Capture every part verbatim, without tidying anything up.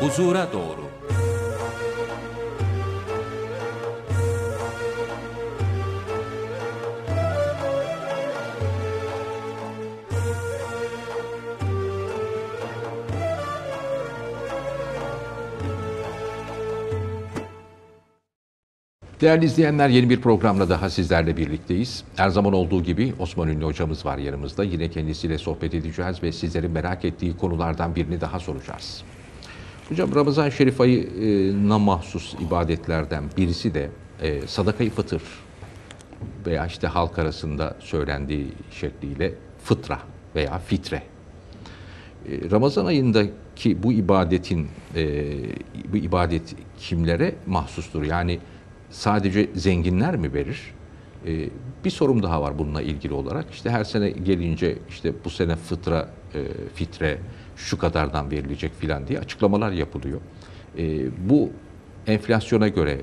Huzura Doğru. Değerli izleyenler, yeni bir programla daha sizlerle birlikteyiz. Her zaman olduğu gibi Osman Ünlü hocamız var yanımızda. Yine kendisiyle sohbet edeceğiz ve sizlerin merak ettiği konulardan birini daha soracağız. Hocam, Ramazan-ı Şerif ayına mahsus ibadetlerden birisi de e, sadaka-i fıtır veya işte halk arasında söylendiği şekliyle fıtra veya fitre. E, Ramazan ayındaki bu ibadetin, e, bu ibadet kimlere mahsustur? Yani sadece zenginler mi verir? Ee, bir sorum daha var bununla ilgili olarak. İşte her sene gelince işte bu sene fıtra, e, fitre şu kadardan verilecek filan diye açıklamalar yapılıyor. E, bu enflasyona göre,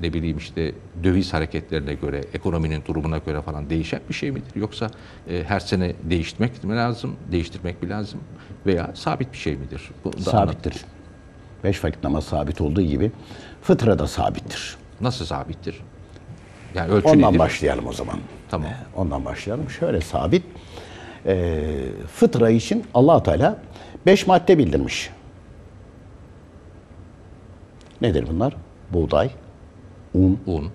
ne bileyim işte döviz hareketlerine göre, ekonominin durumuna göre falan değişen bir şey midir? Yoksa e, her sene değiştirmek mi lazım, değiştirmek mi lazım veya sabit bir şey midir? Bu da sabittir. Anladım. Beş vakit namaz sabit olduğu gibi fıtra da sabittir. Nasıl sabittir? Yani ölçü Ondan nedir? başlayalım o zaman. Tamam. Ondan başlayalım. Şöyle sabit. E, fıtra için Allah-u Teala beş madde bildirmiş. Nedir bunlar? Buğday, un, un,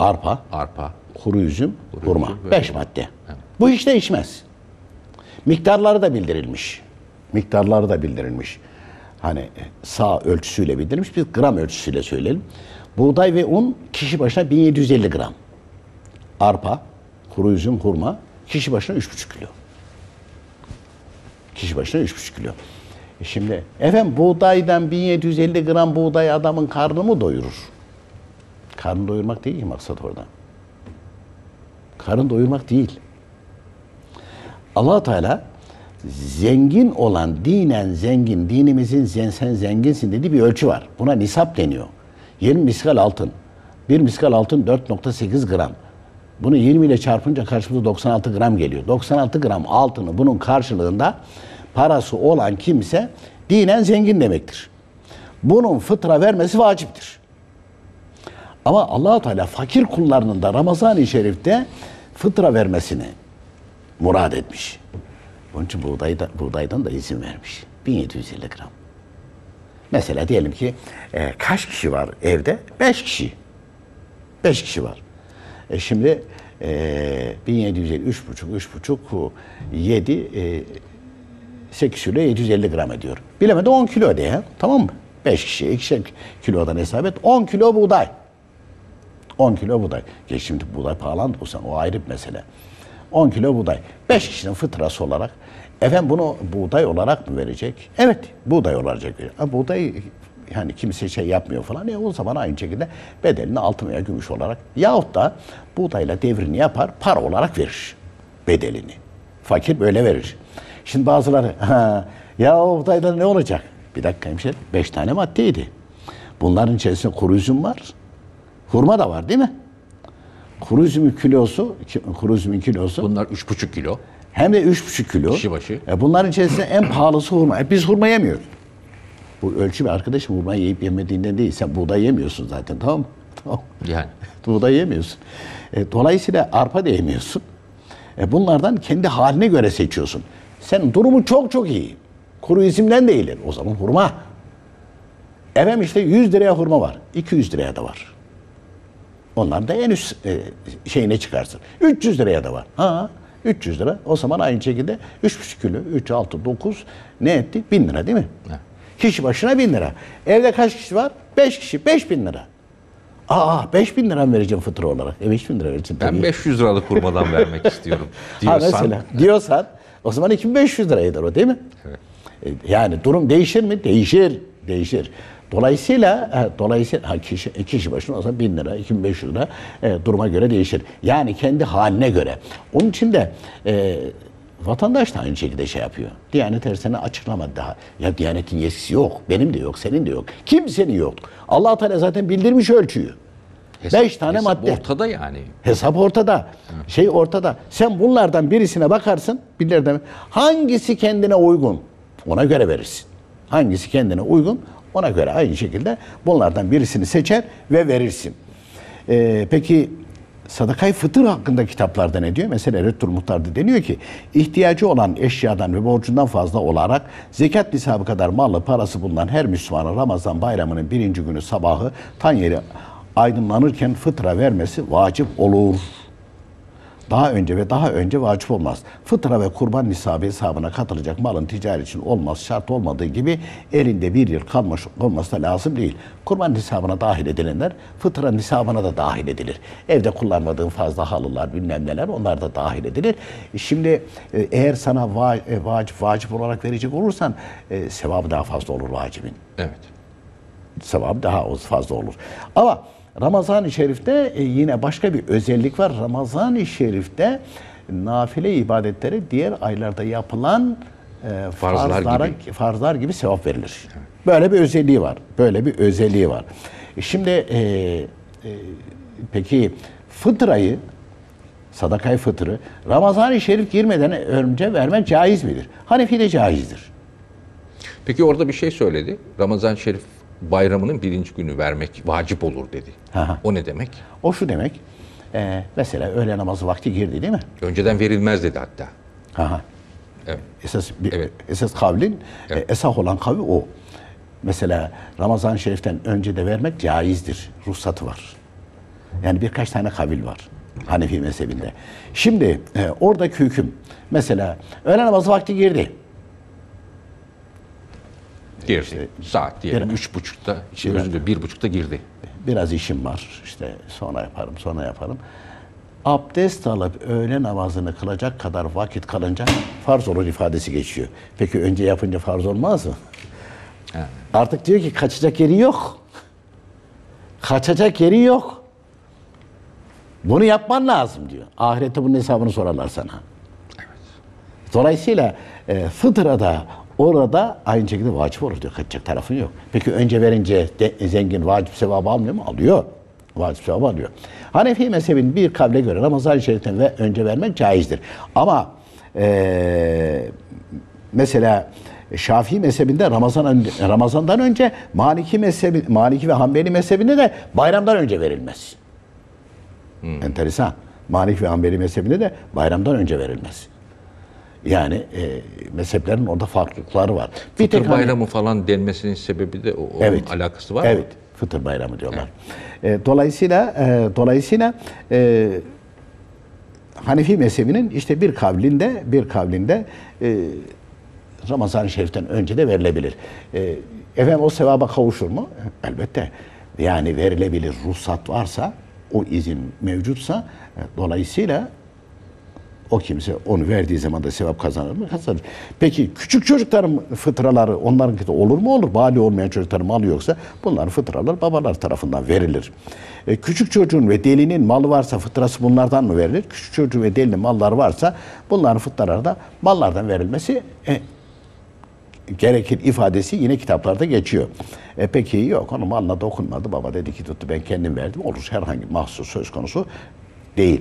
arpa, arpa, kuru üzüm, kuru hurma. Üzüm, beş böyle. madde. Evet. Bu hiç değişmez. Miktarları da bildirilmiş. Miktarları da bildirilmiş. Hani sağ ölçüsüyle bildirilmiş. Biz gram ölçüsüyle söyleyelim. Buğday ve un kişi başına bin yedi yüz elli gram. Arpa, kuru üzüm, hurma kişi başına üç buçuk kilo. Kişi başına üç buçuk kilo. E şimdi efendim buğdaydan bin yedi yüz elli gram buğday adamın karnını mı doyurur? Karnı doyurmak değil ki maksat orada. Karnı doyurmak değil. Allah-u Teala zengin olan, dinen zengin, dinimizin sen zenginsin dediği bir ölçü var. Buna nisap deniyor. yirmi miskal altın. bir miskal altın dört nokta sekiz gram. Bunu yirmi ile çarpınca karşımıza doksan altı gram geliyor. doksan altı gram altını bunun karşılığında parası olan kimse dinen zengin demektir. Bunun fıtra vermesi vaciptir. Ama Allah-u Teala fakir kullarının da Ramazan-ı Şerif'te fıtra vermesini murad etmiş. Bunun için buğdayda, buğdaydan da izin vermiş. bin yedi yüz elli gram. Mesela diyelim ki e, kaç kişi var evde? Beş kişi. Beş kişi var. E şimdi e, bin yedi yüz elli, üç buçuk, üç buçuk, yedi, e, sekiz kilo yedi yüz elli gram ediyor. Bilemedi on kilo diye. Tamam mı? Beş kişi, ikişer kilodan hesap et. on kilo buğday. on kilo buğday. Geç şimdi buğday pahalandı bu sen. O ayrı bir mesele. on kilo buğday. Beş kişinin fıtrası olarak. Efendim bunu buğday olarak mı verecek? Evet, buğday olarak verecek. Ama buğday yani kimse şey yapmıyor falan. E o zaman aynı şekilde bedelini altın veya gümüş olarak yahut da buğdayla devrini yapar, para olarak verir bedelini. Fakir böyle verir. Şimdi bazıları ha, ya o buğdaydan ne olacak? Bir dakika hemşerim, beş tane maddeydi. Bunların içerisinde kuru üzüm var, hurma da var değil mi? Kuru üzümün kilosu, kuru üzümün kilosu. Bunlar üç buçuk kilo. Hem de üç buçuk kilo. Kişi başı. E bunların içerisinde en pahalısı hurma. E biz hurma yemiyoruz. Bu ölçü bir arkadaşım, hurma yiyip yemediğinden değil. Sen buğday yemiyorsun zaten, tamam mı? Tamam. Yani. Buğday yemiyorsun. E, dolayısıyla arpa da yemiyorsun. E, bunlardan kendi haline göre seçiyorsun. Sen durumu çok çok iyi. Kuru üzümden de iyiler. O zaman hurma. Efendim işte yüz liraya hurma var. iki yüz liraya da var. Onlar da en üst e, şeyine çıkarsın. üç yüz liraya da var. Ha. üç yüz lira. O zaman aynı şekilde üç buçuk kilo, üç, altı, dokuz ne etti? bin lira değil mi? Evet. Kişi başına bin lira. Evde kaç kişi var? beş kişi. beş bin lira. Aa beş bin lira mı vereceğim fıtra olarak? E beş bin lira vereceğim. Ben tabii. beş yüz liralık kurmadan vermek istiyorum diyorsan. Ha mesela diyorsan o zaman iki bin beş yüz lira eder o değil mi? Evet. Yani durum değişir mi? Değişir. Değişir. Dolayısıyla e, dolayısıyla ha, kişi, kişi başına olsa bin lira, iki bin beş yüz lira e, duruma göre değişir. Yani kendi haline göre. Onun için de e, vatandaş da aynı şekilde şey yapıyor. Diyanet her sene açıklamadı daha. Ya Diyanet'in yetkisi yok. Benim de yok, senin de yok. Kimsenin yok. Allah-u Teala zaten bildirmiş ölçüyü. Hesap, Beş tane hesap madde. ortada yani. Hesap ortada. Hı. Şey ortada. Sen bunlardan birisine bakarsın. Birilerden, hangisi kendine uygun? Ona göre verirsin. Hangisi kendine uygun? Ona göre aynı şekilde bunlardan birisini seçer ve verirsin. Ee, peki sadakayı fıtır hakkında kitaplarda ne diyor? Mesela Reddü'l-Muhtar'da deniyor ki ihtiyacı olan eşyadan ve borcundan fazla olarak zekat nisabı kadar mallı parası bulunan her Müslümana Ramazan bayramının birinci günü sabahı tan yeri aydınlanırken fıtra vermesi vacip olur. Daha önce ve daha önce vacip olmaz. Fıtra ve kurban nisabı hesabına katılacak malın ticari için olmaz, şart olmadığı gibi elinde bir yıl kalmış olması da lazım değil. Kurban nisabına dahil edilenler fıtra nisabına da dahil edilir. Evde kullanmadığın fazla halılar, bilmem neler, onlar da dahil edilir. Şimdi eğer sana va vacip, vacip olarak verecek olursan e, sevabı daha fazla olur vacibin. Evet. Sevabı daha fazla olur. Ama Ramazan-ı Şerif'te yine başka bir özellik var. Ramazan-ı Şerif'te nafile ibadetlere diğer aylarda yapılan e, farzlar, farzlara, gibi. farzlar gibi sevap verilir. Böyle bir özelliği var. Böyle bir özelliği var. Şimdi e, e, peki fıtrayı, sadakayı fıtrı Ramazan-ı Şerif girmeden önce vermen caiz midir? Hanefi'de caizdir. Peki orada bir şey söyledi. Ramazan-ı Şerif bayramının birinci günü vermek vacip olur dedi. Aha. O ne demek? O şu demek. E, mesela öğle namazı vakti girdi değil mi? Önceden verilmez dedi hatta. Aha. Evet. Esas, bir, evet. esas kavlin, evet. e, esas olan kavli o. Mesela Ramazan-ı Şerif'ten önce de vermek caizdir. Ruhsatı var. Yani birkaç tane kavil var Hanefi mezhebinde. Şimdi e, oradaki hüküm. Mesela öğle namazı vakti girdi. Girdi. İşte, saat diyelim biraz, üç buçukta, şey biraz, özünde, bir buçukta girdi. Biraz işim var, işte sonra yaparım, sonra yaparım. Abdest alıp öğle namazını kılacak kadar vakit kalınca farz olur ifadesi geçiyor. Peki önce yapınca farz olmaz mı? Ha. Artık diyor ki kaçacak yeri yok. Kaçacak yeri yok. Bunu yapman lazım diyor. Ahirette bunun hesabını sorarlar sana. Evet. Dolayısıyla e, fıtrada orada aynı şekilde vacip olur diyor. Kaçacak tarafın yok. Peki önce verince de, zengin vacip sevabı almıyor mu? Alıyor. Vacip sevabı alıyor. Hanefi mezhebinin bir kavle göre Ramazan-ı Şerif'ten ve önce vermek caizdir. Ama ee, mesela Şafii mezhebinde Ramazan, Ramazan'dan önce Maliki mezhebi, Maliki ve Hanbeli mezhebinde de bayramdan önce verilmez. Hmm. Enteresan. Maliki ve Hanbeli mezhebinde de bayramdan önce verilmez. Yani e, mezheplerin orada farklılıkları var. Bir fıtır bayramı hani, falan denmesinin sebebi de o, onun evet, alakası var. Evet, mı? Fıtır bayramı diyorlar. Evet. E, dolayısıyla e, dolayısıyla e, Hanefi mezhebinin işte bir kavlinde bir kavlinde e, Ramazan-ı Şerif'ten önce de verilebilir. E, efendim o sevaba kavuşur mu? Elbette. Yani verilebilir, ruhsat varsa, o izin mevcutsa, e, dolayısıyla o kimse onu verdiği zaman da sevap kazanır mı? Kazanır. Peki küçük çocukların fıtraları onların olur mu? Olur. Bali olmayan çocukların malı yoksa bunların fıtraları babalar tarafından verilir. E, küçük çocuğun ve delinin malı varsa fıtrası bunlardan mı verilir? Küçük çocuğun ve delinin malları varsa bunların fıtraları da mallardan verilmesi e, gerekir ifadesi yine kitaplarda geçiyor. E, peki yok onun malına dokunmadı. Baba dedi ki tuttu ben kendim verdim. Olur. Herhangi mahsus söz konusu değil.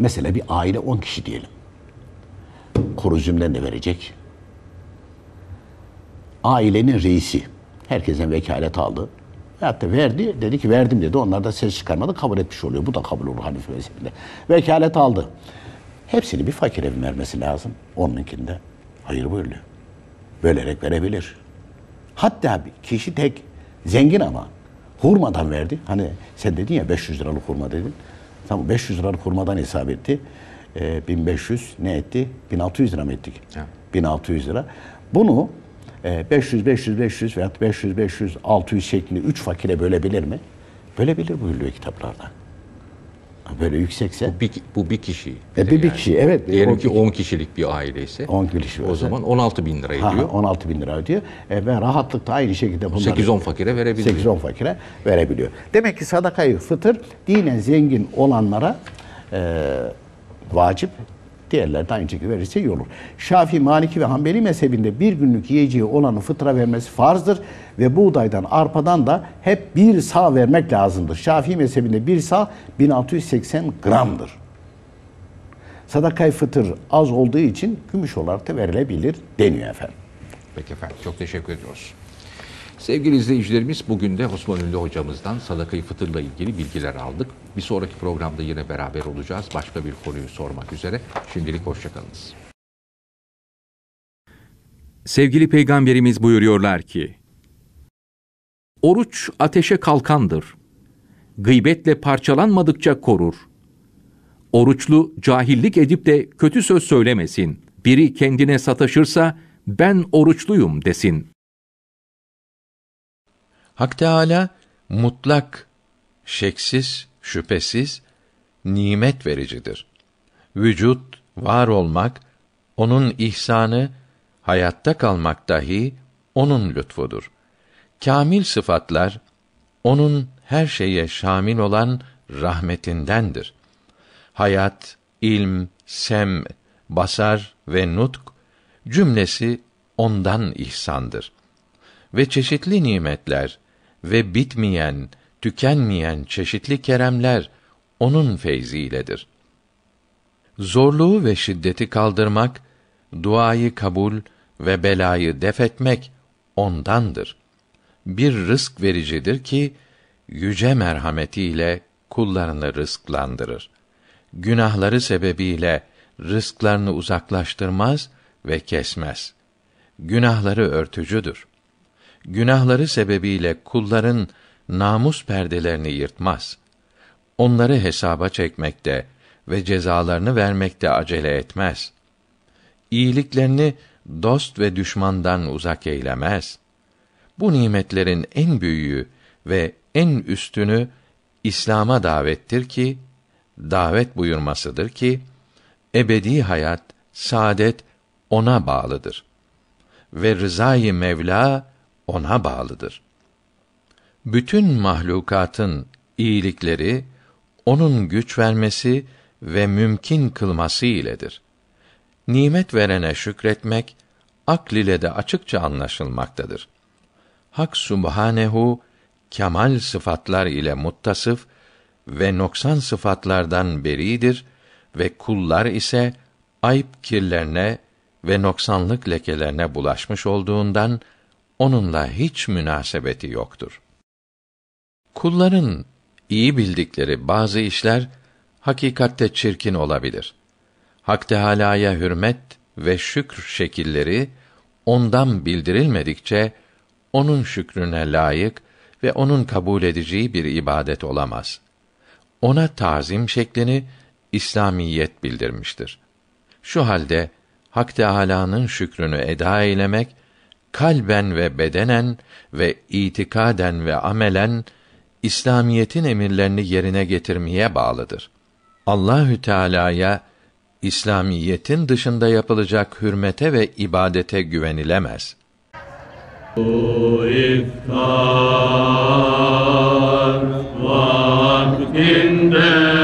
Mesela bir aile on kişi diyelim. Kuru üzümden de verecek. Ailenin reisi. Herkesten vekalet aldı. Hatta verdi. Dedi ki verdim dedi. Onlar da ses çıkarmadı. Kabul etmiş oluyor. Bu da kabul olur Hanefi mezhebinde. Vekalet aldı. Hepsini bir fakir evine vermesi lazım. Onunkinde. Hayır buyuruyor. Bölerek verebilir. Hatta bir kişi tek zengin ama hurmadan verdi. Hani sen dedin ya beş yüz liralık hurma dedin. Tamam, beş yüz liralık hurmadan hesap etti. E, bin beş yüz ne etti? bin altı yüz lira mı ettik? Evet. bin altı yüz lira. Bunu e, beş yüz, beş yüz, beş yüz veya beş yüz, beş yüz, altı yüz şeklinde üç fakire bölebilir mi? Bölebilir buyuruyor kitaplarda. Böyle yüksekse. Bu bir, bu bir kişi. E, bir, yani. bir kişi evet. Diyelim ki on kişilik bir aile ise. on kişi. O zaman on altı bin lira ödüyor. Ha, on altı bin lira ödüyor. E, ve rahatlıkla aynı şekilde bunları sekiz on fakire verebiliyor. sekiz on fakire verebiliyor. Demek ki sadakayı fıtır dinen zengin olanlara e, vacip. Diğerler de aynı şekilde verirse iyi olur. Şafii, Maliki ve Hanbeli mezhebinde bir günlük yiyeceği olanın fıtra vermesi farzdır. Ve buğdaydan, arpadan da hep bir sağ vermek lazımdır. Şafii mezhebinde bir sağ bin altı yüz seksen gramdır. Sadakayı fıtır az olduğu için gümüş olarak da verilebilir deniyor efendim. Peki efendim, çok teşekkür ediyoruz. Sevgili izleyicilerimiz, bugün de Osman Ünlü hocamızdan sadakayı fıtırla ilgili bilgiler aldık. Bir sonraki programda yine beraber olacağız. Başka bir konuyu sormak üzere. Şimdilik hoşçakalınız. Sevgili Peygamberimiz buyuruyorlar ki, oruç ateşe kalkandır. Gıybetle parçalanmadıkça korur. Oruçlu cahillik edip de kötü söz söylemesin. Biri kendine sataşırsa ben oruçluyum desin. Hak Teâlâ mutlak, şeksiz, şüphesiz nimet vericidir. Vücut, var olmak, onun ihsanı, hayatta kalmak dahi onun lütfudur. Kâmil sıfatlar, onun her şeye şamil olan rahmetindendir. Hayat, ilm, sem, basar ve nutk cümlesi ondan ihsandır. Ve çeşitli nimetler ve bitmeyen, tükenmeyen çeşitli keremler onun feyziyledir. Zorluğu ve şiddeti kaldırmak, duayı kabul ve belayı def etmek ondandır. Bir rızk vericidir ki yüce merhametiyle kullarını rızklandırır. Günahları sebebiyle rızklarını uzaklaştırmaz ve kesmez. Günahları örtücüdür. Günahları sebebiyle kulların namus perdelerini yırtmaz. Onları hesaba çekmekte ve cezalarını vermekte acele etmez. İyiliklerini dost ve düşmandan uzak eylemez. Bu nimetlerin en büyüğü ve en üstünü İslam'a davettir ki, davet buyurmasıdır ki, ebedi hayat, saadet ona bağlıdır. Ve rızâ-i Mevla ona bağlıdır. Bütün mahlukatın iyilikleri, onun güç vermesi ve mümkün kılması iledir. Nimet verene şükretmek, akl ile de açıkça anlaşılmaktadır. Hak Subhanehu, kemal sıfatlar ile muttasıf ve noksan sıfatlardan beridir ve kullar ise ayıp kirlerine ve noksanlık lekelerine bulaşmış olduğundan onunla hiç münasebeti yoktur. Kulların iyi bildikleri bazı işler hakikatte çirkin olabilir. Hak Teâlâ'ya hürmet ve şükr şekilleri ondan bildirilmedikçe onun şükrüne layık ve onun kabul edeceği bir ibadet olamaz. Ona tazim şeklini İslamiyet bildirmiştir. Şu halde Hak Teâlâ'nın şükrünü eda eylemek, kalben ve bedenen ve itikaden ve amelen İslamiyetin emirlerini yerine getirmeye bağlıdır. Allahü Teâlâ'ya İslamiyetin dışında yapılacak hürmete ve ibadete güvenilemez. Bu iftar vaktinde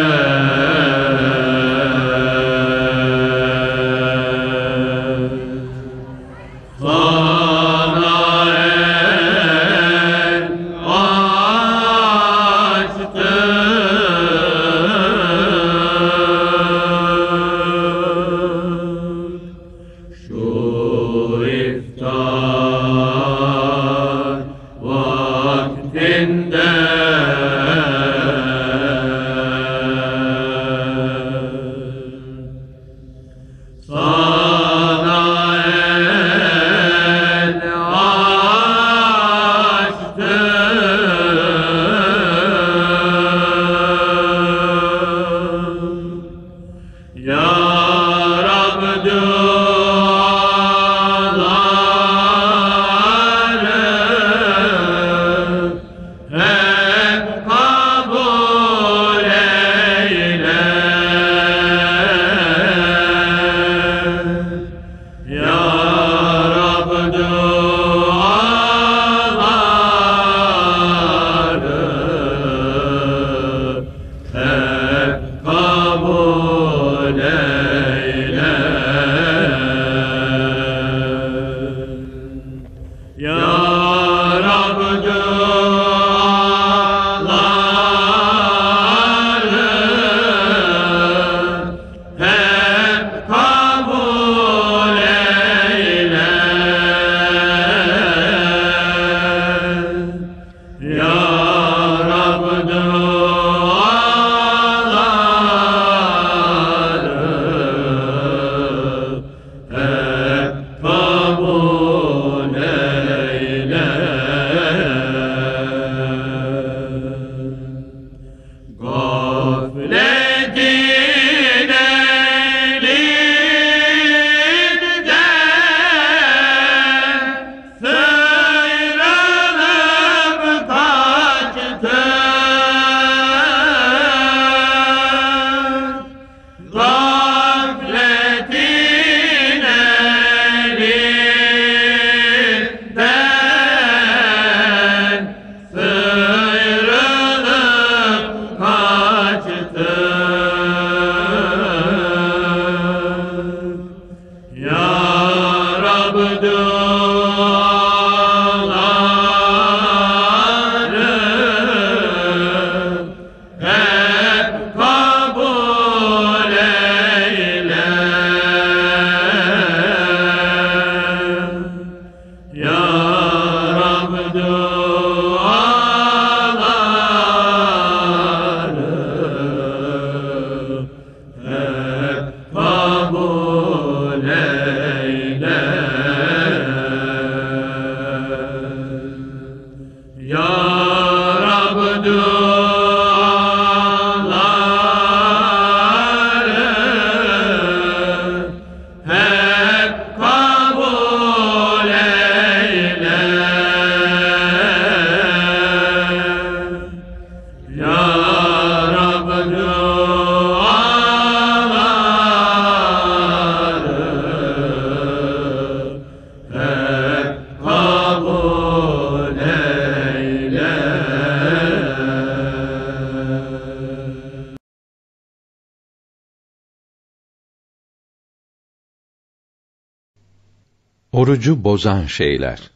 Orucu bozan şeyler.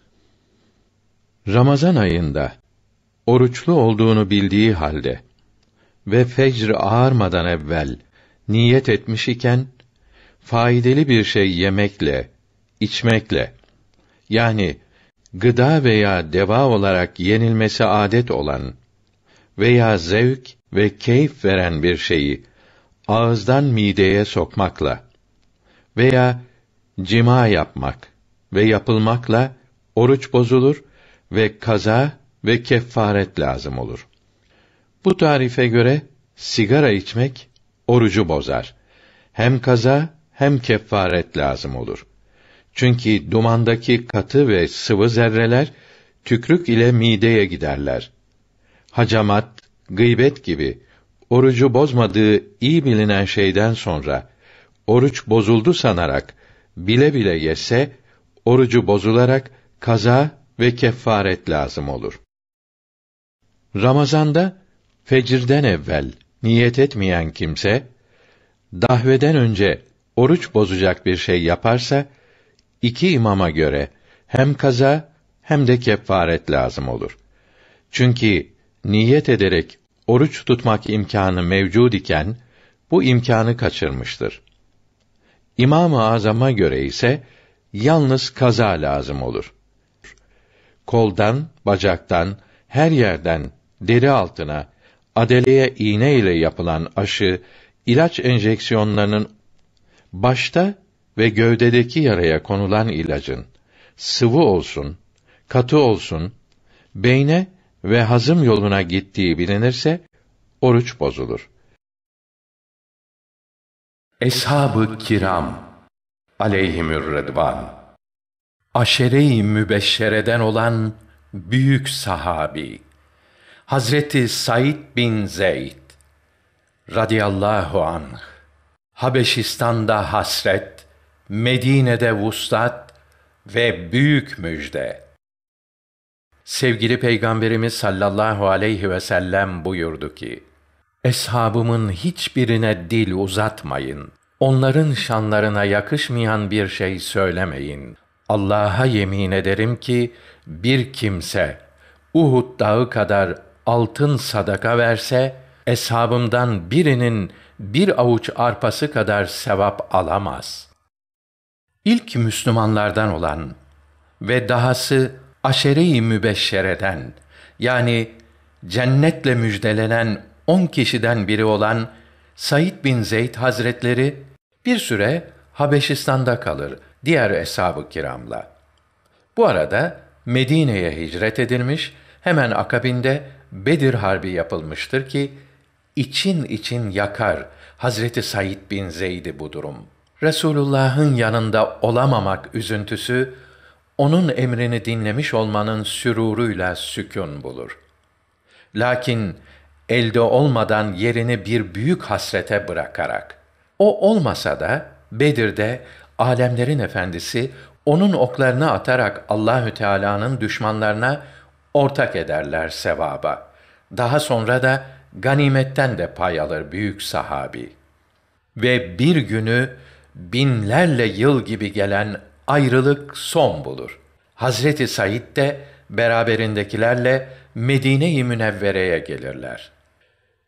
Ramazan ayında oruçlu olduğunu bildiği halde ve fecr ağarmadan evvel niyet etmiş iken faydalı bir şey yemekle, içmekle, yani gıda veya deva olarak yenilmesi adet olan veya zevk ve keyif veren bir şeyi ağızdan mideye sokmakla veya cima yapmak ve yapılmakla oruç bozulur ve kaza ve keffaret lazım olur. Bu tarife göre sigara içmek orucu bozar. Hem kaza hem keffaret lazım olur. Çünkü dumandaki katı ve sıvı zerreler tükrük ile mideye giderler. Hacamat, gıybet gibi orucu bozmadığı iyi bilinen şeyden sonra oruç bozuldu sanarak bile bile yese, orucu bozularak kaza ve keffaret lazım olur. Ramazanda fecirden evvel niyet etmeyen kimse, dahveden önce oruç bozacak bir şey yaparsa, iki imama göre hem kaza hem de keffaret lazım olur. Çünkü niyet ederek oruç tutmak imkânı mevcud iken, bu imkânı kaçırmıştır. İmam-ı Azam'a göre ise, yalnız kaza lazım olur. Koldan, bacaktan, her yerden, deri altına, adeleye iğne ile yapılan aşı, ilaç enjeksiyonlarının, başta ve gövdedeki yaraya konulan ilacın, sıvı olsun, katı olsun, beyne ve hazım yoluna gittiği bilinirse, oruç bozulur. Eshab-ı Kiram aleyhimür redvan, Aşere-i Mübeşşere'den olan büyük sahabi Hazreti Said bin Zeyd radıyallahu anh, Habeşistan'da hasret, Medine'de vuslat ve büyük müjde. Sevgili Peygamberimiz sallallahu aleyhi ve sellem buyurdu ki, "Eshabımın hiçbirine dil uzatmayın. Onların şanlarına yakışmayan bir şey söylemeyin. Allah'a yemin ederim ki, bir kimse Uhud dağı kadar altın sadaka verse, eshabımdan birinin bir avuç arpası kadar sevap alamaz." İlk Müslümanlardan olan ve dahası Aşere-i Mübeşşere'den, yani cennetle müjdelenen on kişiden biri olan Said bin Zeyd Hazretleri bir süre Habeşistan'da kalır diğer eshab-ı kiramla. Bu arada Medine'ye hicret edilmiş, hemen akabinde Bedir Harbi yapılmıştır ki için için yakar Hazreti Said bin Zeyd'i bu durum. Resulullah'ın yanında olamamak üzüntüsü onun emrini dinlemiş olmanın süruruyla sükûn bulur. Lakin elde olmadan yerini bir büyük hasrete bırakarak. O olmasa da Bedir'de alemlerin efendisi onun oklarını atarak Allahü Teala'nın düşmanlarına ortak ederler sevaba. Daha sonra da ganimetten de pay alır büyük sahabi. Ve bir günü binlerle yıl gibi gelen ayrılık son bulur. Hazreti Said de beraberindekilerle Medine-i Münevvere'ye gelirler.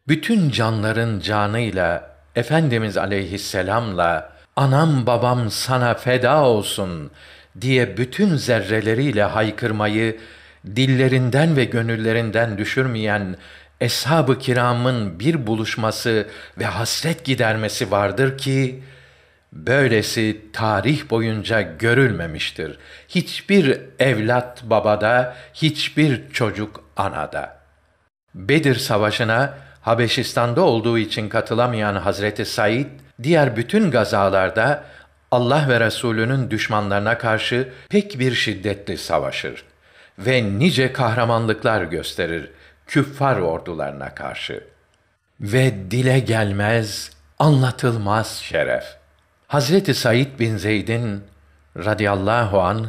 Bütün canların canıyla, Efendimiz aleyhisselamla, "Anam babam sana feda olsun" diye bütün zerreleriyle haykırmayı dillerinden ve gönüllerinden düşürmeyen Eshab-ı Kiram'ın bir buluşması ve hasret gidermesi vardır ki, böylesi tarih boyunca görülmemiştir. Hiçbir evlat babada, hiçbir çocuk anada. Bedir Savaşı'na Habeşistan'da olduğu için katılamayan Hazreti Said, diğer bütün gazalarda Allah ve Resulü'nün düşmanlarına karşı pek bir şiddetli savaşır ve nice kahramanlıklar gösterir küffar ordularına karşı. Ve dile gelmez, anlatılmaz şeref. Hazreti Said bin Zeyd'in radıyallahu anh,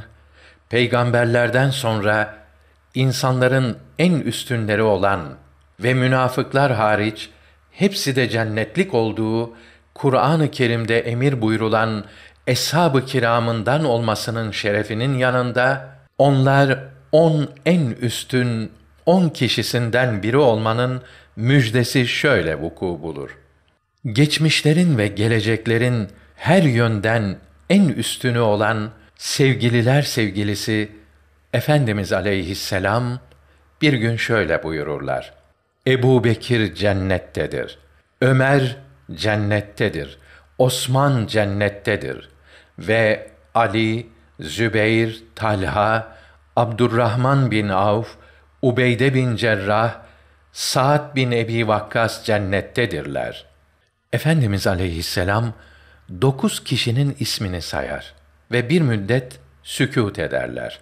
peygamberlerden sonra insanların en üstünleri olan ve münafıklar hariç hepsi de cennetlik olduğu Kur'an-ı Kerim'de emir buyrulan Eshab-ı Kiram'ından olmasının şerefinin yanında, onlar on en üstün on kişisinden biri olmanın müjdesi şöyle vuku bulur. Geçmişlerin ve geleceklerin her yönden en üstünü olan sevgililer sevgilisi Efendimiz aleyhisselam bir gün şöyle buyururlar: "Ebu Bekir cennettedir, Ömer cennettedir, Osman cennettedir ve Ali, Zübeyir, Talha, Abdurrahman bin Avf, Ubeyde bin Cerrah, Sa'd bin Ebi Vakkas cennettedirler." Efendimiz aleyhisselam dokuz kişinin ismini sayar ve bir müddet sükût ederler.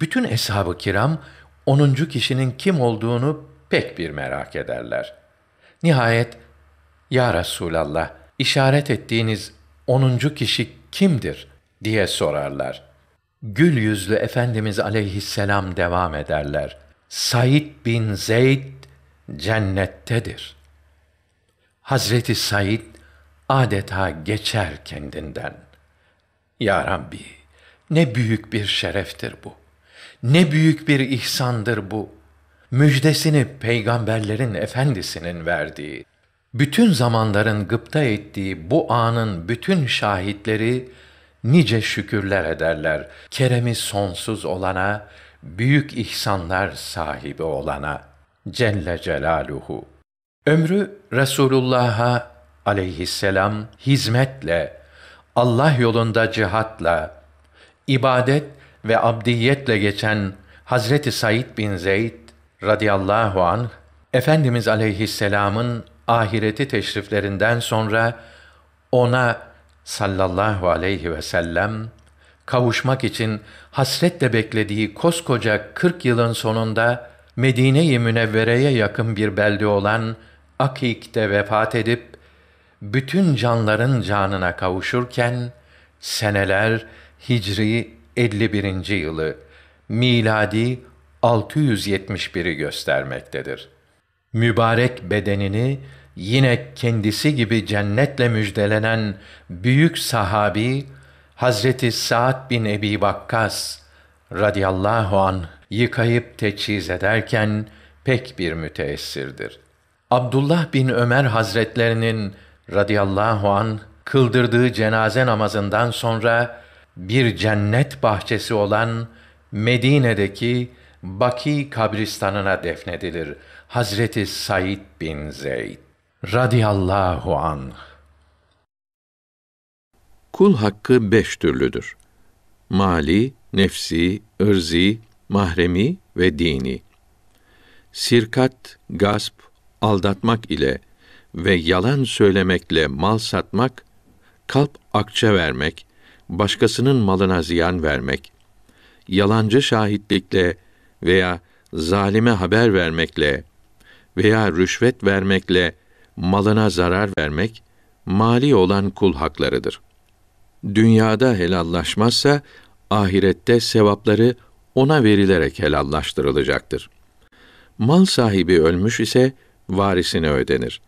Bütün eshab-ı kiram onuncu kişinin kim olduğunu pek bir merak ederler. Nihayet, "Ya Resulallah, işaret ettiğiniz onuncu kişi kimdir?" diye sorarlar. Gül yüzlü Efendimiz aleyhisselam devam ederler: "Said bin Zeyd cennettedir." Hazreti Said adeta geçer kendinden. "Ya Rabbi, ne büyük bir şereftir bu. Ne büyük bir ihsandır bu. Müjdesini peygamberlerin efendisinin verdiği, bütün zamanların gıpta ettiği bu anın bütün şahitleri nice şükürler ederler. Keremi sonsuz olana, büyük ihsanlar sahibi olana Celle Celaluhu." Ömrü Resulullah'a aleyhisselam hizmetle, Allah yolunda cihatla, ibadet ve abdiyetle geçen Hazreti Said bin Zeyd radıyallahu anh, Efendimiz aleyhisselamın ahireti teşriflerinden sonra ona sallallahu aleyhi ve sellem kavuşmak için hasretle beklediği koskoca kırk yılın sonunda Medine-i Münevvere'ye yakın bir belde olan Akik'te vefat edip bütün canların canına kavuşurken seneler Hicri elli birinci yılı, miladi altı yüz yetmiş bir'i göstermektedir. Mübarek bedenini yine kendisi gibi cennetle müjdelenen büyük sahabi Hazreti Sa'd bin Ebi Vakkas radıyallahu anh yıkayıp teçhiz ederken pek bir müteessirdir. Abdullah bin Ömer hazretlerinin radıyallahu anh kıldırdığı cenaze namazından sonra bir cennet bahçesi olan Medine'deki Baki kabristanına defnedilir Hazreti Said bin Zeyd radıyallahu anh. Kul hakkı beş türlüdür: mali, nefsi, ırzi, mahremi ve dini. Sirkat, gasp, aldatmak ile ve yalan söylemekle mal satmak, kalp akçe vermek, başkasının malına ziyan vermek, yalancı şahitlikle veya zalime haber vermekle veya rüşvet vermekle malına zarar vermek, mali olan kul haklarıdır. Dünyada helallaşmazsa, ahirette sevapları ona verilerek helallaştırılacaktır. Mal sahibi ölmüş ise, varisine ödenir.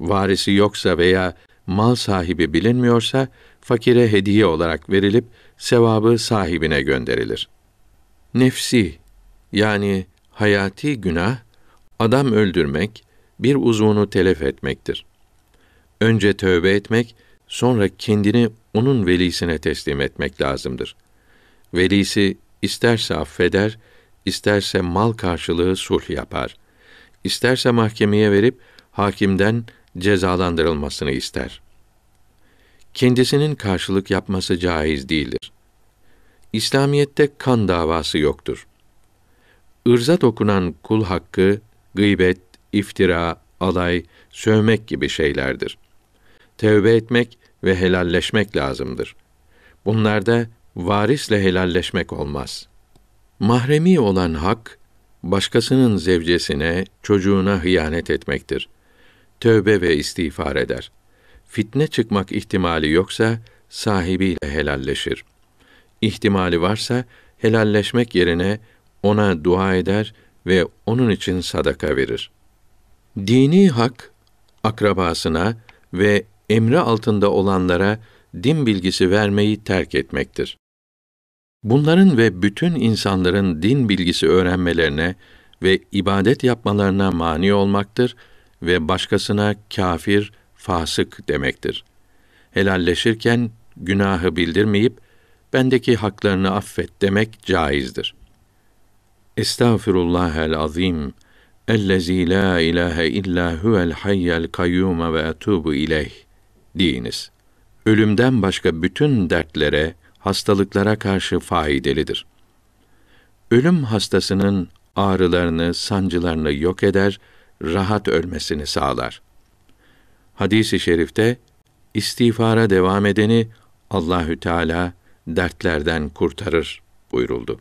Varisi yoksa veya mal sahibi bilinmiyorsa, fakire hediye olarak verilip, sevabı sahibine gönderilir. Nefsi, yani hayati günah, adam öldürmek, bir uzvunu telef etmektir. Önce tövbe etmek, sonra kendini onun velisine teslim etmek lazımdır. Velisi isterse affeder, isterse mal karşılığı sulh yapar. İsterse mahkemeye verip hakimden cezalandırılmasını ister. Kendisinin karşılık yapması caiz değildir. İslamiyette kan davası yoktur. Irza dokunan kul hakkı, gıybet, iftira, alay, sövmek gibi şeylerdir. Tevbe etmek ve helalleşmek lazımdır. Bunlarda varisle helalleşmek olmaz. Mahremi olan hak, başkasının zevcesine, çocuğuna hıyanet etmektir. Tövbe ve istiğfar eder. Fitne çıkmak ihtimali yoksa, sahibiyle helalleşir. İhtimali varsa, helalleşmek yerine, ona dua eder ve onun için sadaka verir. Dini hak, akrabasına ve emri altında olanlara din bilgisi vermeyi terk etmektir. Bunların ve bütün insanların din bilgisi öğrenmelerine ve ibadet yapmalarına mani olmaktır ve başkasına kâfir, fasık demektir. Helalleşirken günahı bildirmeyip, bendeki haklarını affet demek caizdir. Estağfirullahel azim, ellezî lâ ilâhe illâ huvel hayyel kayyûme ve etûbu ileyh deyiniz. Ölümden başka bütün dertlere, hastalıklara karşı faydalıdır. Ölüm hastasının ağrılarını, sancılarını yok eder, rahat ölmesini sağlar. Hadis-i şerifte istiğfara devam edeni Allahü Teala dertlerden kurtarır buyuruldu.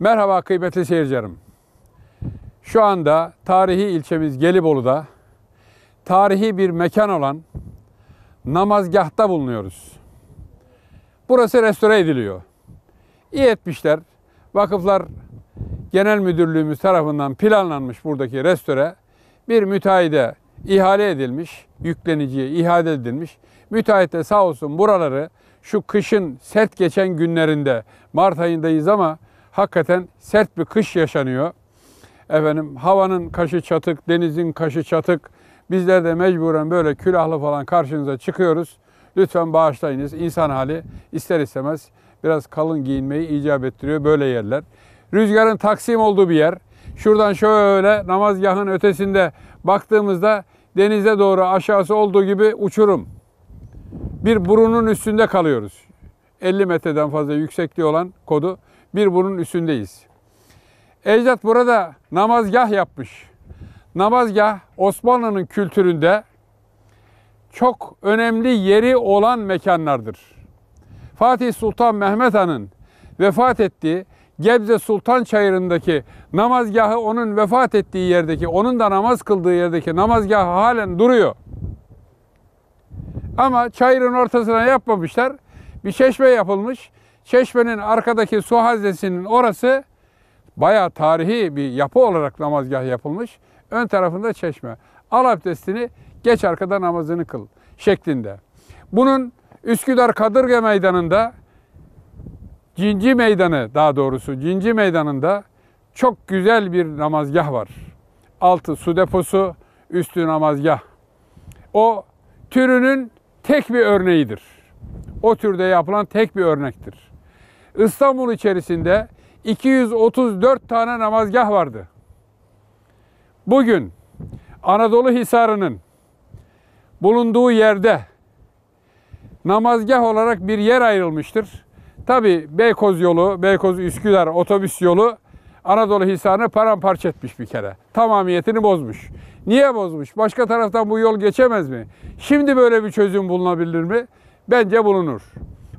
Merhaba kıymetli seyircilerim. Şu anda tarihi ilçemiz Gelibolu'da tarihi bir mekan olan namazgahta bulunuyoruz. Burası restore ediliyor. İyi etmişler. Vakıflar Genel Müdürlüğümüz tarafından planlanmış buradaki restore. Bir müteahhide ihale edilmiş, yükleniciye ihale edilmiş. Müteahhit de sağ olsun buraları şu kışın sert geçen günlerinde, Mart ayındayız ama hakikaten sert bir kış yaşanıyor. Efendim, havanın kaşı çatık, denizin kaşı çatık. Bizler de mecburen böyle külahlı falan karşınıza çıkıyoruz. Lütfen bağışlayınız. İnsan hali ister istemez biraz kalın giyinmeyi icap ettiriyor böyle yerler. Rüzgarın taksim olduğu bir yer. Şuradan şöyle namazgahın ötesinde baktığımızda denize doğru aşağısı olduğu gibi uçurum. Bir burunun üstünde kalıyoruz. elli metreden fazla yüksekliği olan kodu. Bir bunun üstündeyiz. Ecdat burada namazgah yapmış. Namazgah Osmanlı'nın kültüründe çok önemli yeri olan mekanlardır. Fatih Sultan Mehmet Han'ın vefat ettiği Gebze Sultan Çayırı'ndaki namazgahı, onun vefat ettiği yerdeki, onun da namaz kıldığı yerdeki namazgahı halen duruyor. Ama çayırın ortasına yapmamışlar. Bir çeşme yapılmış. Çeşmenin arkadaki su haznesinin orası bayağı tarihi bir yapı olarak namazgah yapılmış. Ön tarafında çeşme. Al abdestini, geç arkada namazını kıl şeklinde. Bunun Üsküdar Kadırga Meydanı'nda, Cinci Meydanı daha doğrusu, Cinci Meydanı'nda çok güzel bir namazgah var. Altı su deposu, üstü namazgah. O türünün tek bir örneğidir. O türde yapılan tek bir örnektir. İstanbul içerisinde iki yüz otuz dört tane namazgah vardı. Bugün Anadolu Hisarı'nın bulunduğu yerde namazgah olarak bir yer ayrılmıştır. Tabii Beykoz yolu, Beykoz-Üsküdar otobüs yolu Anadolu Hisarı'nı paramparça etmiş bir kere. Tamamiyetini bozmuş. Niye bozmuş? Başka taraftan bu yol geçemez mi? Şimdi böyle bir çözüm bulunabilir mi? Bence bulunur.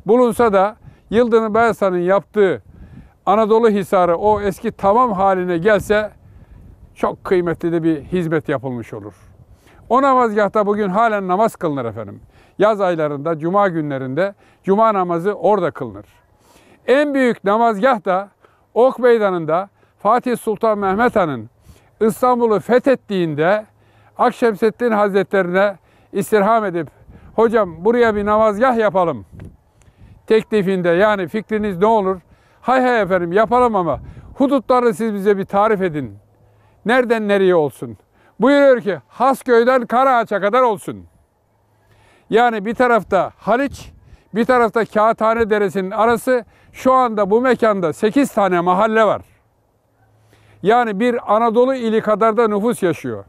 Bulunsa da Yıldırım Beyazıt'ın yaptığı Anadolu Hisarı o eski tamam haline gelse çok kıymetli de bir hizmet yapılmış olur. O namazgahta bugün halen namaz kılınır efendim. Yaz aylarında, cuma günlerinde cuma namazı orada kılınır. En büyük namazgah da Ok Meydanı'nda Fatih Sultan Mehmet Han'ın İstanbul'u fethettiğinde Akşemseddin Hazretlerine istirham edip hocam buraya bir namazgah yapalım teklifinde, yani fikriniz ne olur? Hay hay efendim yapalım ama hudutları siz bize bir tarif edin. Nereden nereye olsun? Buyuruyor ki Hasköy'den Karaağaç'a kadar olsun. Yani bir tarafta Haliç, bir tarafta Kağıthane Deresi'nin arası, şu anda bu mekanda sekiz tane mahalle var. Yani bir Anadolu ili kadar da nüfus yaşıyor.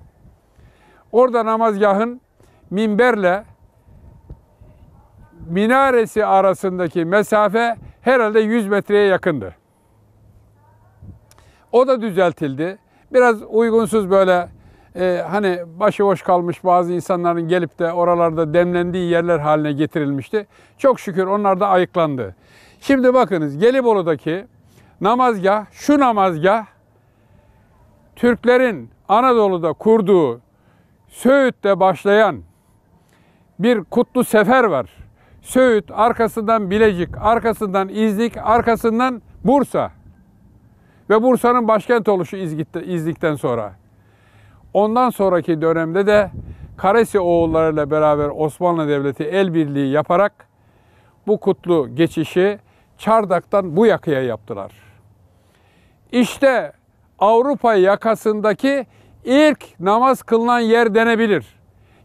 Orada namazgahın minberle minaresi arasındaki mesafe herhalde yüz metreye yakındı. O da düzeltildi. Biraz uygunsuz böyle e, hani başıboş kalmış bazı insanların gelip de oralarda demlendiği yerler haline getirilmişti. Çok şükür onlar da ayıklandı. Şimdi bakınız Gelibolu'daki namazgah, şu namazgah Türklerin Anadolu'da kurduğu Söğüt'te başlayan bir kutlu sefer var. Söğüt, arkasından Bilecik, arkasından İznik, arkasından Bursa. Ve Bursa'nın başkent oluşu İznik'ten sonra. Ondan sonraki dönemde de Karesi oğulları ile beraber Osmanlı Devleti el birliği yaparak bu kutlu geçişi Çardak'tan bu yakaya yaptılar. İşte Avrupa yakasındaki ilk namaz kılınan yer denebilir.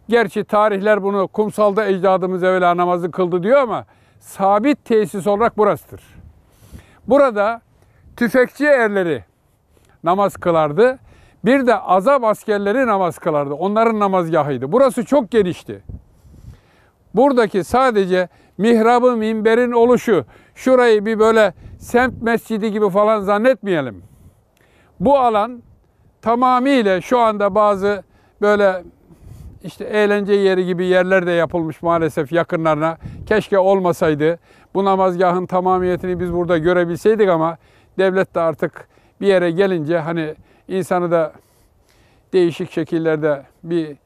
Gerçi tarihler bunu Kumsalda ecdadımız evvela namazı kıldı diyor ama sabit tesis olarak burasıdır. Burada tüfekçi erleri namaz kılardı. Bir de azap askerleri namaz kılardı. Onların namazgahıydı. Burası çok genişti. Buradaki sadece mihrabı, minberin oluşu, şurayı bir böyle semt mescidi gibi falan zannetmeyelim. Bu alan tamamıyla şu anda bazı böyle işte eğlence yeri gibi yerler de yapılmış maalesef yakınlarına. Keşke olmasaydı. Bu namazgahın tamamiyetini biz burada görebilseydik ama devlet de artık bir yere gelince hani insanı da değişik şekillerde bir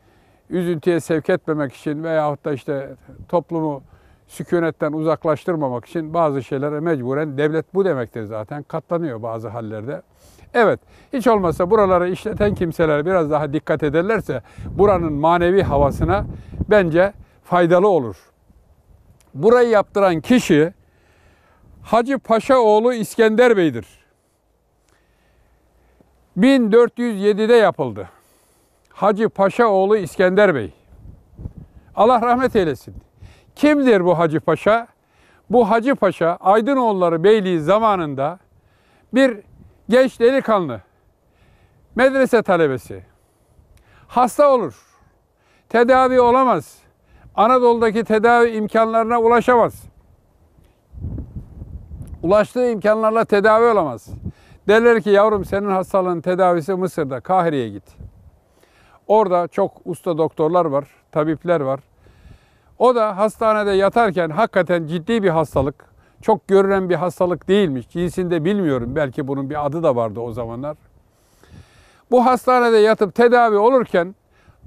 üzüntüye sevk etmemek için veyahut da işte toplumu sükunetten uzaklaştırmamak için bazı şeylere mecburen, devlet bu demektir zaten, katlanıyor bazı hallerde. Evet, hiç olmazsa buraları işleten kimseler biraz daha dikkat ederlerse buranın manevi havasına bence faydalı olur. Burayı yaptıran kişi Hacı Paşa oğlu İskender Bey'dir. bin dört yüz yedi'de yapıldı. Hacı Paşa oğlu İskender Bey. Allah rahmet eylesin. Kimdir bu Hacı Paşa? Bu Hacı Paşa Aydınoğulları Beyliği zamanında bir genç delikanlı, medrese talebesi. Hasta olur, tedavi olamaz, Anadolu'daki tedavi imkanlarına ulaşamaz. Ulaştığı imkanlarla tedavi olamaz. Derler ki yavrum senin hastalığın tedavisi Mısır'da, Kahire'ye git. Orada çok usta doktorlar var, tabipler var. O da hastanede yatarken hakikaten ciddi bir hastalık, çok görünen bir hastalık değilmiş. Cinsinde bilmiyorum, belki bunun bir adı da vardı o zamanlar. Bu hastanede yatıp tedavi olurken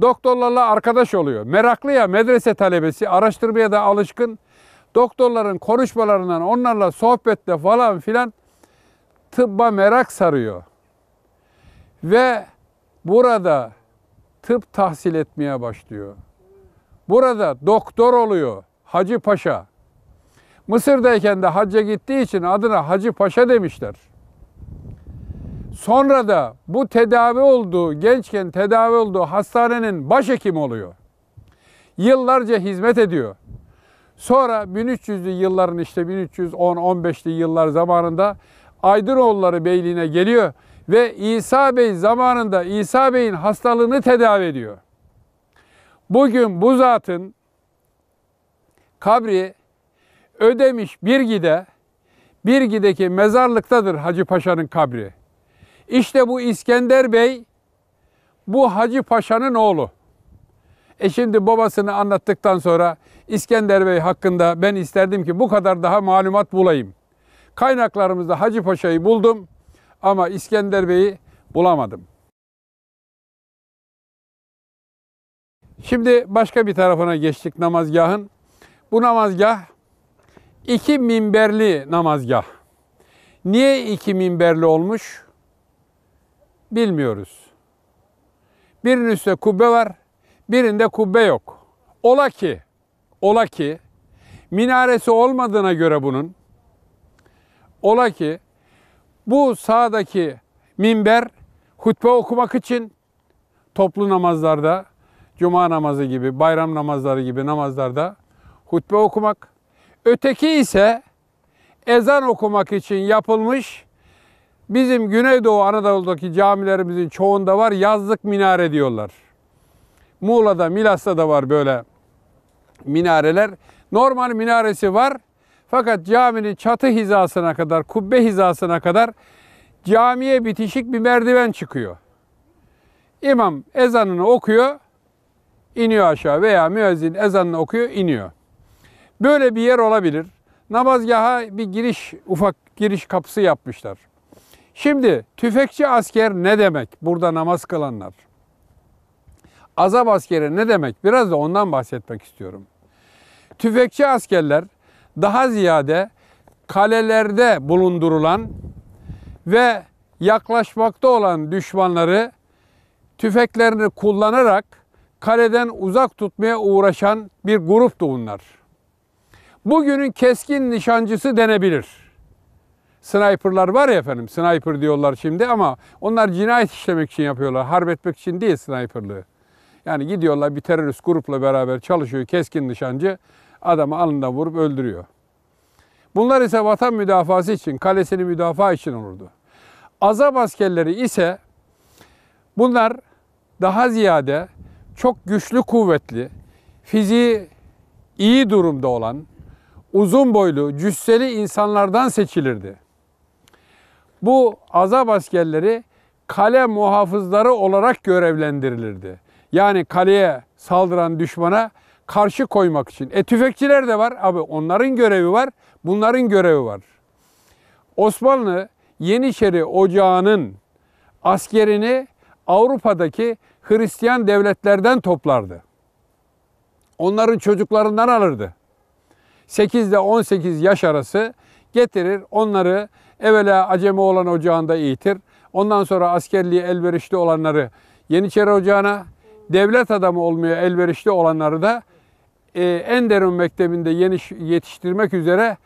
doktorlarla arkadaş oluyor. Meraklı ya, medrese talebesi, araştırmaya da alışkın. Doktorların konuşmalarından, onlarla sohbetle falan filan tıbba merak sarıyor. Ve burada tıp tahsil etmeye başlıyor. Burada doktor oluyor Hacı Paşa. Mısır'dayken de hacca gittiği için adına Hacı Paşa demişler. Sonra da bu tedavi olduğu, gençken tedavi olduğu hastanenin başhekimi oluyor. Yıllarca hizmet ediyor. Sonra bin üç yüzlü yılların işte bin üç yüz on on beş'li yıllar zamanında Aydınoğulları Beyliği'ne geliyor ve İsa Bey zamanında İsa Bey'in hastalığını tedavi ediyor. Bugün bu zatın kabri Ödemiş Birgide, Birgide'deki mezarlıktadır Hacı Paşa'nın kabri. İşte bu İskender Bey, bu Hacı Paşa'nın oğlu. E şimdi babasını anlattıktan sonra İskender Bey hakkında ben isterdim ki bu kadar daha malumat bulayım. Kaynaklarımızda Hacı Paşa'yı buldum ama İskender Bey'i bulamadım. Şimdi başka bir tarafına geçtik namazgahın. Bu namazgah iki minberli namazgah. Niye iki minberli olmuş? Bilmiyoruz. Birinin üstte kubbe var, birinde kubbe yok. Ola ki, ola ki, minaresi olmadığına göre bunun, ola ki bu sağdaki minber hutbe okumak için toplu namazlarda, cuma namazı gibi, bayram namazları gibi namazlarda hutbe okumak, öteki ise ezan okumak için yapılmış, bizim Güneydoğu Anadolu'daki camilerimizin çoğunda var, yazlık minare diyorlar. Muğla'da, Milas'ta da var böyle minareler. Normal minaresi var fakat caminin çatı hizasına kadar, kubbe hizasına kadar camiye bitişik bir merdiven çıkıyor. İmam ezanını okuyor, iniyor aşağı veya müezzin ezanını okuyor, iniyor. Böyle bir yer olabilir. Namazgaha bir giriş, ufak giriş kapısı yapmışlar. Şimdi tüfekçi asker ne demek? Burada namaz kılanlar. Azap askeri ne demek? Biraz da ondan bahsetmek istiyorum. Tüfekçi askerler daha ziyade kalelerde bulundurulan ve yaklaşmakta olan düşmanları tüfeklerini kullanarak kaleden uzak tutmaya uğraşan bir gruptu bunlar. Bugünün keskin nişancısı denebilir. Sniper'lar var ya efendim, sniper diyorlar şimdi ama onlar cinayet işlemek için yapıyorlar, harp etmek için değil sniperlığı. Yani gidiyorlar bir terörist grupla beraber çalışıyor, keskin nişancı adamı alnından vurup öldürüyor. Bunlar ise vatan müdafası için, kalesini müdafaa için olurdu. Azap askerleri ise bunlar daha ziyade çok güçlü, kuvvetli, fiziği iyi durumda olan, uzun boylu, cüsseli insanlardan seçilirdi. Bu azap askerleri kale muhafızları olarak görevlendirilirdi. Yani kaleye saldıran düşmana karşı koymak için. E tüfekçiler de var. Abi onların görevi var, bunların görevi var. Osmanlı Yeniçeri Ocağı'nın askerini Avrupa'daki Hristiyan devletlerden toplardı. Onların çocuklarından alırdı. sekiz ile on sekiz yaş arası getirir, onları evvela acemi olan ocağında eğitir. Ondan sonra askerliğe elverişli olanları Yeniçeri Ocağı'na, devlet adamı olmaya elverişli olanları da e, Enderun Mektebi'nde yetiştirmek üzere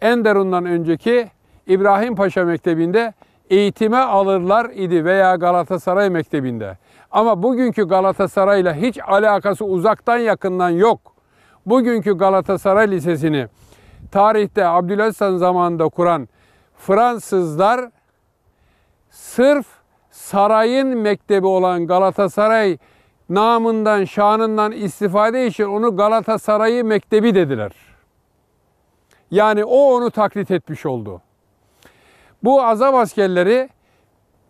Enderun'dan önceki İbrahim Paşa Mektebi'nde eğitime alırlar idi veya Galatasaray Mektebi'nde. Ama bugünkü Galatasaray'la hiç alakası uzaktan yakından yok. Bugünkü Galatasaray Lisesi'ni tarihte Abdülaziz Han zamanında kuran Fransızlar sırf sarayın mektebi olan Galatasaray namından, şanından istifade için onu Galatasaray'ı Mektebi dediler. Yani o onu taklit etmiş oldu. Bu azap askerleri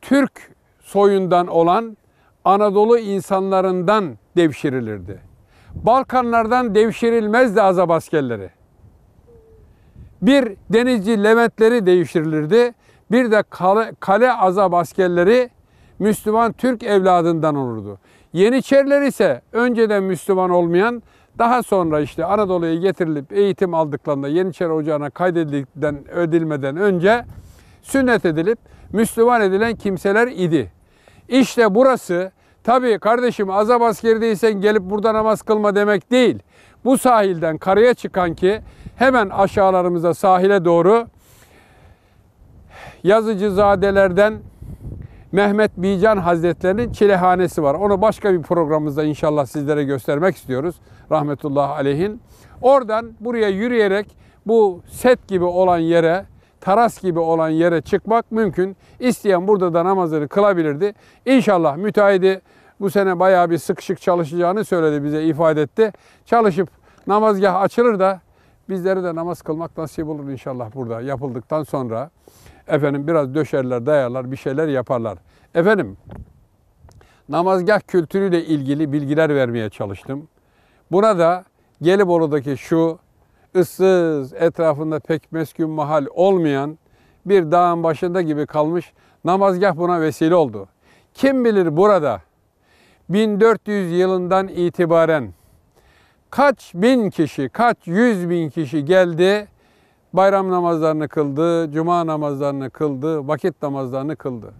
Türk soyundan olan Anadolu insanlarından devşirilirdi. Balkanlardan devşirilmezdi azap askerleri. Bir denizci Leventleri devşirilirdi, bir de kale, kale azap askerleri Müslüman Türk evladından olurdu. Yeniçeriler ise önceden Müslüman olmayan, daha sonra işte Anadolu'ya getirilip eğitim aldıklarında Yeniçeri Ocağı'na kaydedildikten ödilmeden önce sünnet edilip Müslüman edilen kimseler idi. İşte burası, tabii kardeşim azap askerdeysen gelip burada namaz kılma demek değil. Bu sahilden karaya çıkan ki hemen aşağılarımıza sahile doğru Yazıcızadelerden Mehmet Bican Hazretleri'nin çilehanesi var. Onu başka bir programımızda inşallah sizlere göstermek istiyoruz. Rahmetullahi aleyhin. Oradan buraya yürüyerek bu set gibi olan yere, taras gibi olan yere çıkmak mümkün. İsteyen burada da namazını kılabilirdi. İnşallah müteahhidi bu sene bayağı bir sıkışık çalışacağını söyledi, bize ifade etti. Çalışıp namazgah açılır da bizlere de namaz kılmak nasip olur inşallah burada yapıldıktan sonra. Efendim biraz döşerler, dayarlar, bir şeyler yaparlar. Efendim namazgah kültürüyle ilgili bilgiler vermeye çalıştım. Burada Gelibolu'daki şu ıssız, etrafında pek meskun mahal olmayan bir dağın başında gibi kalmış namazgah buna vesile oldu. Kim bilir burada bin dört yüz yılından itibaren kaç bin kişi, kaç yüz bin kişi geldi, bayram namazlarını kıldı, cuma namazlarını kıldı, vakit namazlarını kıldı.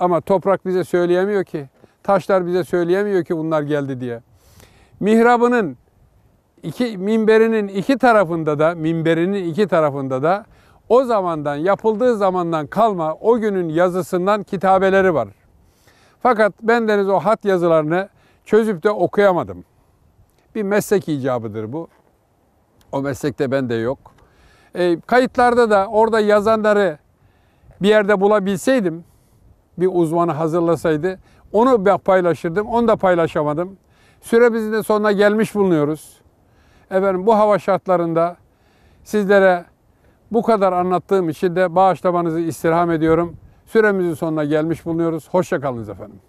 Ama toprak bize söyleyemiyor ki, taşlar bize söyleyemiyor ki bunlar geldi diye. Mihrabının, iki, minberinin iki tarafında da, minberinin iki tarafında da o zamandan, yapıldığı zamandan kalma o günün yazısından kitabeleri var. Fakat bendeniz o hat yazılarını çözüp de okuyamadım. Bir meslek icabıdır bu. O meslekte bende yok. E, kayıtlarda da orada yazanları bir yerde bulabilseydim, bir uzmanı hazırlasaydı, onu paylaşırdım, onu da paylaşamadım. Süremizin de sonuna gelmiş bulunuyoruz. Efendim bu hava şartlarında sizlere bu kadar anlattığım için de bağışlamanızı istirham ediyorum. Süremizin sonuna gelmiş bulunuyoruz. Hoşça kalınız efendim.